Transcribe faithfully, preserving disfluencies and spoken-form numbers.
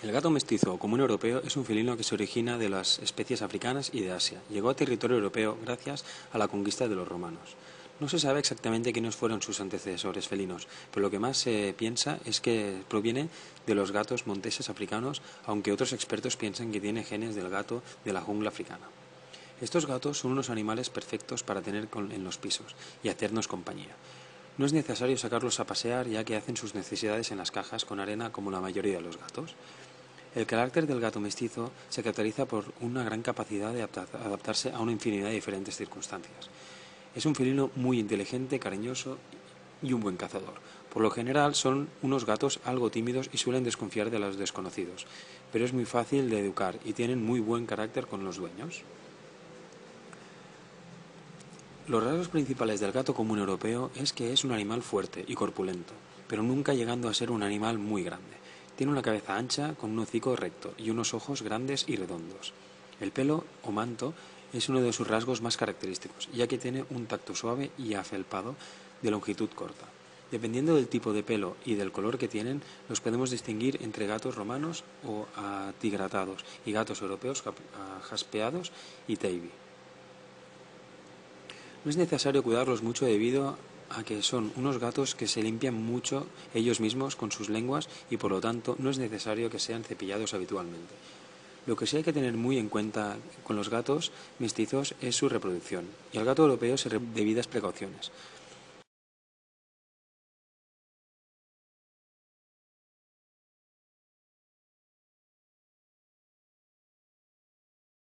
El gato mestizo o común europeo es un felino que se origina de las especies africanas y de Asia. Llegó a territorio europeo gracias a la conquista de los romanos. No se sabe exactamente quiénes fueron sus antecesores felinos, pero lo que más se piensa es que proviene de los gatos monteses africanos, aunque otros expertos piensan que tiene genes del gato de la jungla africana. Estos gatos son unos animales perfectos para tener en los pisos y hacernos compañía. No es necesario sacarlos a pasear ya que hacen sus necesidades en las cajas con arena como la mayoría de los gatos. El carácter del gato mestizo se caracteriza por una gran capacidad de adaptarse a una infinidad de diferentes circunstancias. Es un felino muy inteligente, cariñoso y un buen cazador. Por lo general son unos gatos algo tímidos y suelen desconfiar de los desconocidos, pero es muy fácil de educar y tienen muy buen carácter con los dueños. Los rasgos principales del gato común europeo es que es un animal fuerte y corpulento, pero nunca llegando a ser un animal muy grande. Tiene una cabeza ancha con un hocico recto y unos ojos grandes y redondos. El pelo o manto es uno de sus rasgos más característicos, ya que tiene un tacto suave y afelpado de longitud corta. Dependiendo del tipo de pelo y del color que tienen, los podemos distinguir entre gatos romanos o atigratados y gatos europeos jaspeados y teibi. No es necesario cuidarlos mucho debido a que son unos gatos que se limpian mucho ellos mismos con sus lenguas y por lo tanto no es necesario que sean cepillados habitualmente. Lo que sí hay que tener muy en cuenta con los gatos mestizos es su reproducción y al gato europeo se reproduce con debidas precauciones.